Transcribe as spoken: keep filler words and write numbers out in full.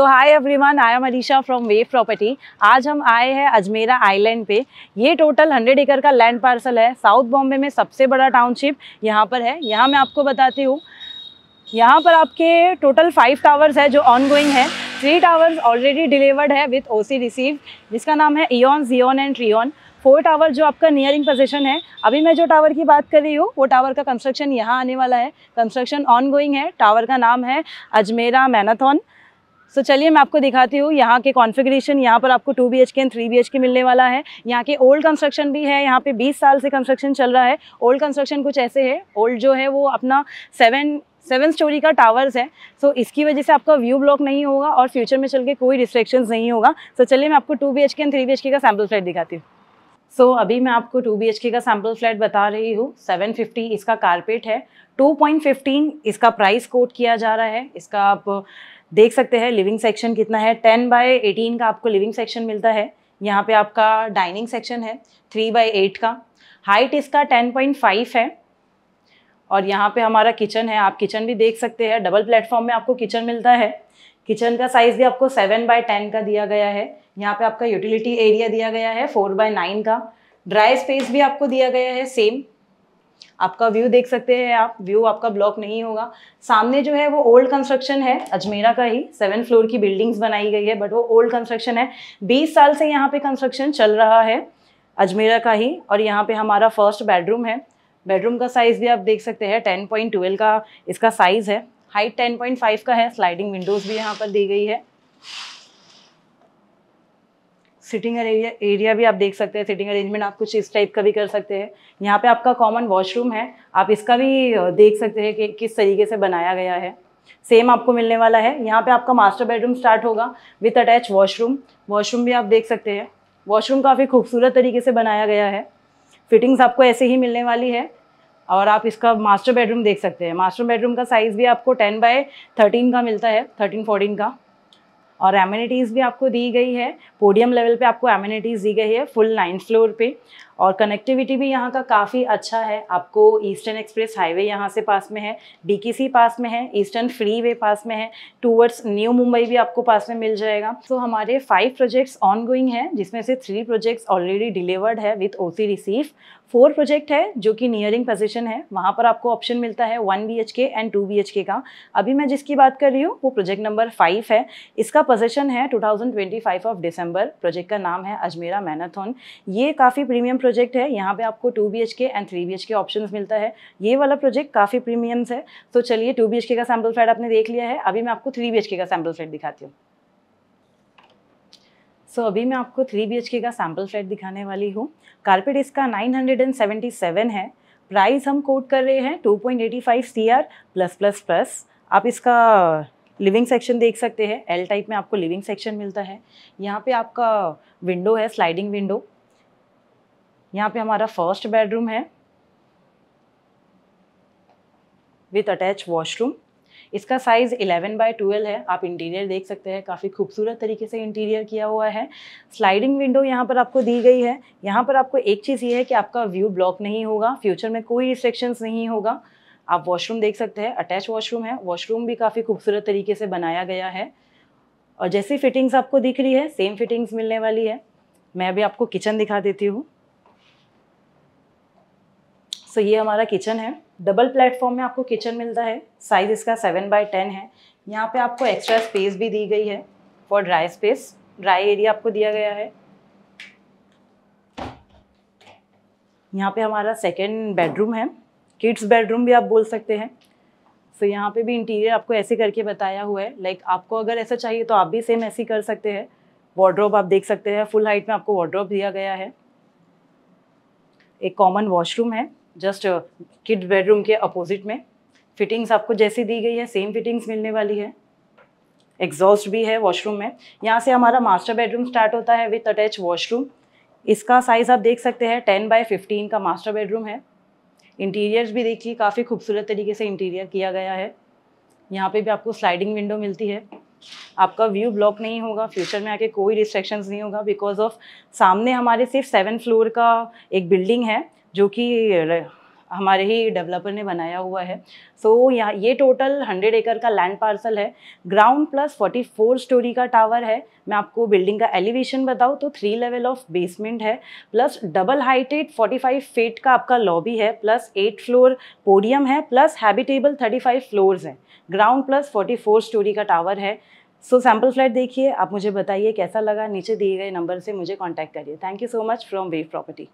So hi everyone, I am Arisha from Wave Property. आज हम आए हैं अजमेरा आइलैंड पे। ये टोटल हंड्रेड एकड़ का लैंड पार्सल है। साउथ बॉम्बे में सबसे बड़ा टाउनशिप यहाँ पर है। यहाँ मैं आपको बताती हूँ, यहाँ पर आपके टोटल फाइव टावर्स है जो ऑनगोइंग है। थ्री टावर्स ऑलरेडी डिलीवर्ड है विथ ओसी रिसीव, जिसका नाम है Aeon, Zion and Trion. Four tower जो आपका नियरिंग पोजीशन है, अभी मैं जो टावर की बात कर रही हूँ वो टावर का कंस्ट्रक्शन यहाँ आने वाला है। कंस्ट्रक्शन ऑनगोइंग है। टावर का नाम है अजमेरा मैराथन। सो so, चलिए मैं आपको दिखाती हूँ यहाँ के कॉन्फ़िगरेशन। यहाँ पर आपको two B H K and three B H K मिलने वाला है। यहाँ के ओल्ड कंस्ट्रक्शन भी है। यहाँ पे बीस साल से कंस्ट्रक्शन चल रहा है। ओल्ड कंस्ट्रक्शन कुछ ऐसे है। ओल्ड जो है वो अपना सेवन सेवन स्टोरी का टावर्स है। सो so, इसकी वजह से आपका व्यू ब्लॉक नहीं होगा और फ्यूचर में चल के कोई रिस्ट्रिक्शंस नहीं होगा। सो so, चलिए मैं आपको two B H K and three B H K का सैम्पल फ्लैट दिखाती हूँ। सो so, अभी मैं आपको टू बी एच के का सैम्पल फ्लैट बता रही हूँ। सेवन फिफ्टी इसका कारपेट है। टू पॉइंट वन फाइव इसका प्राइस कोट किया जा रहा है। इसका आप देख सकते हैं लिविंग सेक्शन कितना है। टेन बाय एटीन का आपको लिविंग सेक्शन मिलता है। यहाँ पे आपका डाइनिंग सेक्शन है थ्री बाय एट का। हाइट इसका टेन पॉइंट फाइव है। और यहाँ पे हमारा किचन है। आप किचन भी देख सकते हैं। डबल प्लेटफॉर्म में आपको किचन मिलता है। किचन का साइज़ भी आपको सेवन बाय टेन का दिया गया है। यहाँ पे आपका यूटिलिटी एरिया दिया गया है फोर बाय नाइन का। ड्राई स्पेस भी आपको दिया गया है सेम। आपका व्यू देख सकते हैं आप। व्यू आपका ब्लॉक नहीं होगा। सामने जो है वो ओल्ड कंस्ट्रक्शन है अजमेरा का ही। सेवन फ्लोर की बिल्डिंग्स बनाई गई है, बट वो ओल्ड कंस्ट्रक्शन है। बीस साल से यहाँ पे कंस्ट्रक्शन चल रहा है अजमेरा का ही। और यहाँ पे हमारा फर्स्ट बेडरूम है। बेडरूम का साइज़ भी आप देख सकते हैं, टेन पॉइंट ट्वेल्व का इसका साइज़ है। हाइट टेन पॉइंट फाइव का है। स्लाइडिंग विंडोज़ भी यहाँ पर दी गई है। सिटिंग एरिया एरिया भी आप देख सकते हैं। सिटिंग अरेंजमेंट आप कुछ इस टाइप का भी कर सकते हैं। यहाँ पे आपका कॉमन वॉशरूम है। आप इसका भी देख सकते हैं कि किस तरीके से बनाया गया है। सेम आपको मिलने वाला है। यहाँ पे आपका मास्टर बेडरूम स्टार्ट होगा विथ अटैच वॉशरूम। वॉशरूम भी आप देख सकते हैं। वॉशरूम काफ़ी खूबसूरत तरीके से बनाया गया है। फिटिंग्स आपको ऐसे ही मिलने वाली है। और आप इसका मास्टर बेडरूम देख सकते हैं। मास्टर बेडरूम का साइज़ भी आपको टेन बाय थर्टीन का मिलता है, थर्टीन फोर्टीन का। और एमिनिटीज़ भी आपको दी गई है। पोडियम लेवल पे आपको एमिनिटीज़ दी गई है फुल नाइन फ्लोर पे। और कनेक्टिविटी भी यहाँ का काफ़ी अच्छा है। आपको ईस्टर्न एक्सप्रेस हाईवे यहाँ से पास में है, बीकेसी पास में है, ईस्टर्न फ्रीवे पास में है, टूवर्ड्स न्यू मुंबई भी आपको पास में मिल जाएगा। तो हमारे फाइव प्रोजेक्ट्स ऑनगोइंग हैं, जिसमें से थ्री प्रोजेक्ट्स ऑलरेडी डिलीवर्ड है with OC receive. Four project है जो कि नियरिंग पोजीशन है। वहाँ पर आपको ऑप्शन मिलता है one B H K and two B H K का। अभी मैं जिसकी बात कर रही हूँ वो प्रोजेक्ट नंबर फाइव है। इसका पोजीशन है two thousand twenty five of दिसंबर। प्रोजेक्ट का नाम है अजमेरा मैराथन। ये काफ़ी प्रीमियम प्रोजेक्ट है। यहाँ पे आपको two B H K and three B H K option मिलता है। ये वाला प्रोजेक्ट काफ़ी प्रीमियम्स है। तो चलिए टू बी एच के का सैम्पल फ्लैट आपने देख लिया है। अभी मैं आपको थ्री बी एच के का सैम्पल फ्लैट दिखाती हूँ। सो so, अभी मैं आपको थ्री बी एच के का सैम्पल फ्लैट दिखाने वाली हूँ। कारपेट इसका नाइन हंड्रेड सेवेंटी सेवन है। प्राइस हम कोट कर रहे हैं two point eight five CR plus plus plus. आप इसका लिविंग सेक्शन देख सकते हैं। एल टाइप में आपको लिविंग सेक्शन मिलता है। यहाँ पे आपका विंडो है, स्लाइडिंग विंडो। यहाँ पे हमारा फर्स्ट बेडरूम है विथ अटैच वॉशरूम। इसका साइज़ इलेवन बाय ट्वेल्व है। आप इंटीरियर देख सकते हैं, काफ़ी खूबसूरत तरीके से इंटीरियर किया हुआ है। स्लाइडिंग विंडो यहाँ पर आपको दी गई है। यहाँ पर आपको एक चीज़ ये है कि आपका व्यू ब्लॉक नहीं होगा, फ्यूचर में कोई रिस्ट्रिक्शंस नहीं होगा। आप वॉशरूम देख सकते हैं, अटैच वॉशरूम है। वॉशरूम भी काफ़ी खूबसूरत तरीके से बनाया गया है। और जैसी फिटिंग्स आपको दिख रही है सेम फिटिंग्स मिलने वाली है। मैं अभी आपको किचन दिखा देती हूँ। सो so, ये हमारा किचन है। डबल प्लेटफॉर्म में आपको किचन मिलता है। साइज़ इसका सेवन बाय टेन है। यहाँ पे आपको एक्स्ट्रा स्पेस भी दी गई है for dry space. Dry area आपको दिया गया है। यहाँ पे हमारा सेकेंड बेडरूम है। किड्स बेडरूम भी आप बोल सकते हैं। सो so, यहाँ पे भी इंटीरियर आपको ऐसे करके बताया हुआ है। लाइक like, आपको अगर ऐसा चाहिए तो आप भी सेम ऐसी कर सकते हैं। वार्डरोब आप देख सकते हैं। फुल हाइट में आपको वार्डरोब दिया गया है। एक कॉमन वॉशरूम है जस्ट किड बेडरूम के अपोजिट में। फिटिंग्स आपको जैसी दी गई है सेम फिटिंग्स मिलने वाली है। एग्जॉस्ट भी है वॉशरूम में। यहाँ से हमारा मास्टर बेडरूम स्टार्ट होता है विथ अटैच वॉशरूम। इसका साइज़ आप देख सकते हैं टेन बाय फिफ्टीन का मास्टर बेडरूम है। इंटीरियर्स भी देखिए, काफ़ी खूबसूरत तरीके से इंटीरियर किया गया है। यहाँ पे भी आपको स्लाइडिंग विंडो मिलती है। आपका व्यू ब्लॉक नहीं होगा, फ्यूचर में आके कोई रिस्ट्रिक्शंस नहीं होगा बिकॉज ऑफ सामने हमारे सिर्फ सेवन फ्लोर का एक बिल्डिंग है जो कि हमारे ही डेवलपर ने बनाया हुआ है। सो so, यहाँ ये टोटल हंड्रेड एकड़ का लैंड पार्सल है। Ground plus forty four storey का टावर है। मैं आपको बिल्डिंग का एलिवेशन बताऊँ तो थ्री लेवल ऑफ बेसमेंट है, plus double heighted forty five feet का आपका लॉबी है, प्लस एट फ्लोर पोडियम है, plus habitable thirty five floors हैं। Ground plus forty four storey का टावर है। सो सैम्पल फ्लैट देखिए, आप मुझे बताइए कैसा लगा। नीचे दिए गए नंबर से मुझे कॉन्टैक्ट करिए। Thank you so much from Wave property.